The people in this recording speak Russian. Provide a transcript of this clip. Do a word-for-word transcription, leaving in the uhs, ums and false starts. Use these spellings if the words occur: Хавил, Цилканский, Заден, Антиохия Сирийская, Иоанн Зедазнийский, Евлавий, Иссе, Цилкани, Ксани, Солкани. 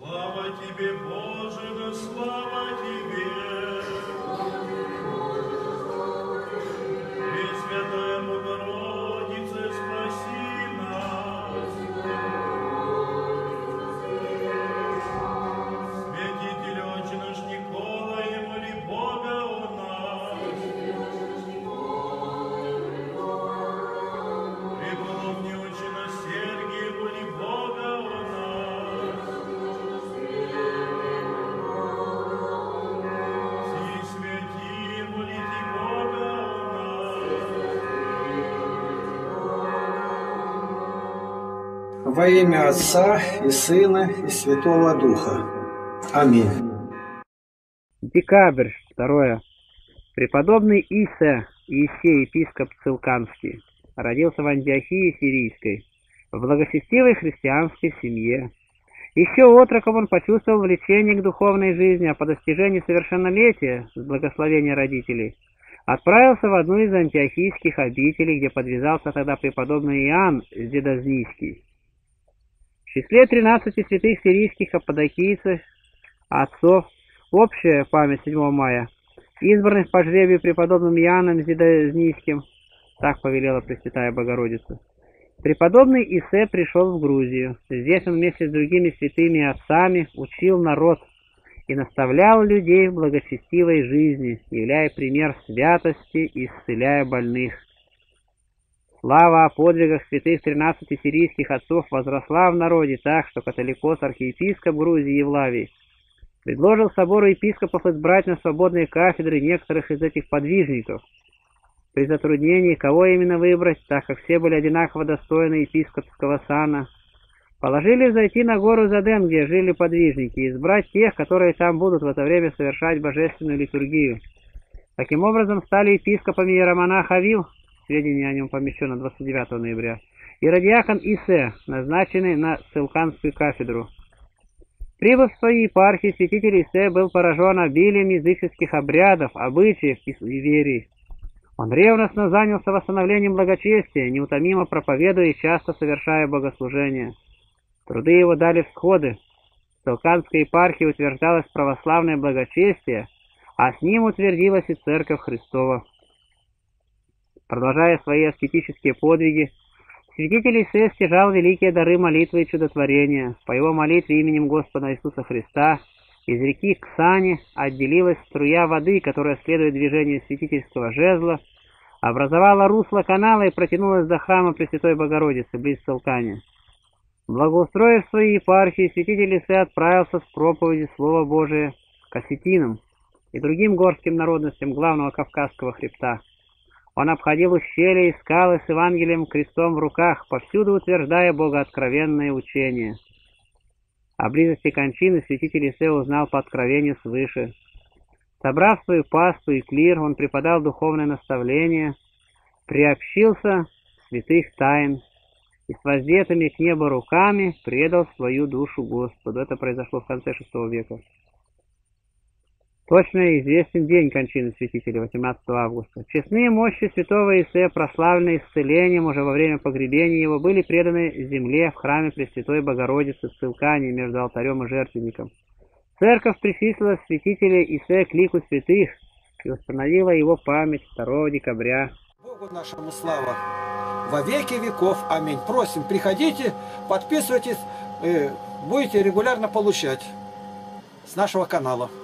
Слава Тебе, Боже, да слава Тебе! Пресвятая Богородица, спаси нас! Святитель Отче наш Никола, и моли Бога о нас! Преподобный Отче наш Сергий, и моли Бога о нас! Все святые, молите Бога о нас! Во имя Отца и Сына и Святого Духа. Аминь. Декабрь, второе. Преподобный Иссе, Иссе, епископ Цилканский, родился в Антиохии Сирийской, в благочестивой христианской семье. Еще отроком он почувствовал влечение к духовной жизни, а по достижении совершеннолетия, с благословения родителей, отправился в одну из антиохийских обителей, где подвязался тогда преподобный Иоанн Зедазнийский. В числе тринадцати святых сирийских каппадокийцев, отцов, общая память седьмого мая, избранных по жребию преподобным Иоанном Зедазнийским, так повелела Пресвятая Богородица. Преподобный Иссе пришел в Грузию. Здесь он вместе с другими святыми отцами учил народ и наставлял людей в благочестивой жизни, являя пример святости и исцеляя больных. Слава о подвигах святых тринадцати сирийских отцов возросла в народе так, что католикос архиепископ Грузии Евлавий предложил собору епископов избрать на свободные кафедры некоторых из этих подвижников. При затруднении, кого именно выбрать, так как все были одинаково достойны епископского сана, положили взойти на гору Заден, где жили подвижники, и избрать тех, которые там будут в это время совершать божественную литургию. Таким образом, стали епископами иеромонах Хавил, сведения о нем помещено двадцать девятого ноября, и радиакон Иссе, назначенный на Силканскую кафедру. Прибыв в свои епархии, святитель Иссе был поражен обилием языческих обрядов, обычаев и верий. Он ревностно занялся восстановлением благочестия, неутомимо проповедуя и часто совершая богослужения. Труды его дали всходы. В Цилканской епархии утверждалось православное благочестие, а с ним утвердилась и Церковь Христова. Продолжая свои аскетические подвиги, святитель Иссе стяжал великие дары молитвы и чудотворения. По его молитве именем Господа Иисуса Христа из реки Ксани отделилась струя воды, которая, следуя движению святительского жезла, образовала русло канала и протянулась до храма Пресвятой Богородицы, близ Солкани. Благоустроив свои епархии, святитель Иссе отправился с проповеди Слова Божия к осетинам и другим горским народностям главного Кавказского хребта. Он обходил ущелья и скалы с Евангелием крестом в руках, повсюду утверждая богооткровенное учение. О близости кончины святитель Иссе узнал по откровению свыше. Собрав свою пасту и клир, он преподал духовное наставление, приобщился святых тайн и с воздетыми к небу руками предал свою душу Господу. Это произошло в конце шестого века. Точно известен день кончины святителя, восемнадцатого августа. Честные мощи святого Иссе, прославленные исцелением уже во время погребения его, были преданы земле в храме Пресвятой Богородицы в Цилкани между алтарем и жертвенником. Церковь причислила святителя Иссе к лику святых и установила его память второго декабря. Богу нашему слава во веки веков. Аминь. Просим, приходите, подписывайтесь, будете регулярно получать с нашего канала.